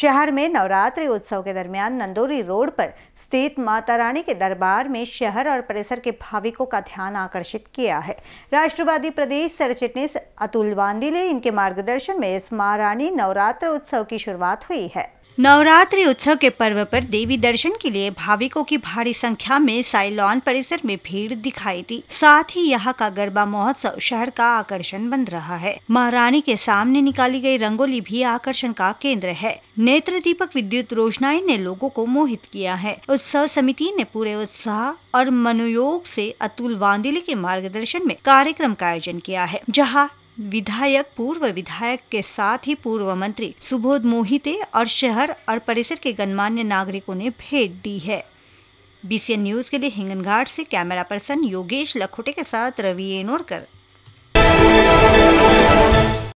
शहर में नवरात्रि उत्सव के दरमियान नंदोरी रोड पर स्थित माता रानी के दरबार में शहर और परिसर के भाविकों का ध्यान आकर्षित किया है। राष्ट्रवादी प्रदेश सेक्रेटरी अतुल वांदिले इनके मार्गदर्शन में इस मां रानी नवरात्र उत्सव की शुरुआत हुई है। नवरात्रि उत्सव के पर्व पर देवी दर्शन के लिए भाविकों की भारी संख्या में साइलॉन परिसर में भीड़ दिखाई दी। साथ ही यहाँ का गरबा महोत्सव शहर का आकर्षण बन रहा है। महारानी के सामने निकाली गई रंगोली भी आकर्षण का केंद्र है। नेत्र दीपक विद्युत रोशनाई ने लोगों को मोहित किया है। उत्सव समिति ने पूरे उत्साह और मनोयोग से अतुल वांदिले के मार्गदर्शन में कार्यक्रम का आयोजन किया है, जहाँ विधायक पूर्व विधायक के साथ ही पूर्व मंत्री सुबोध मोहिते और शहर और परिसर के गणमान्य नागरिकों ने भेंट दी है। बीसीएन न्यूज के लिए हिंगन घाट से कैमरा पर्सन योगेश लखोटे के साथ रवि एनोरकर।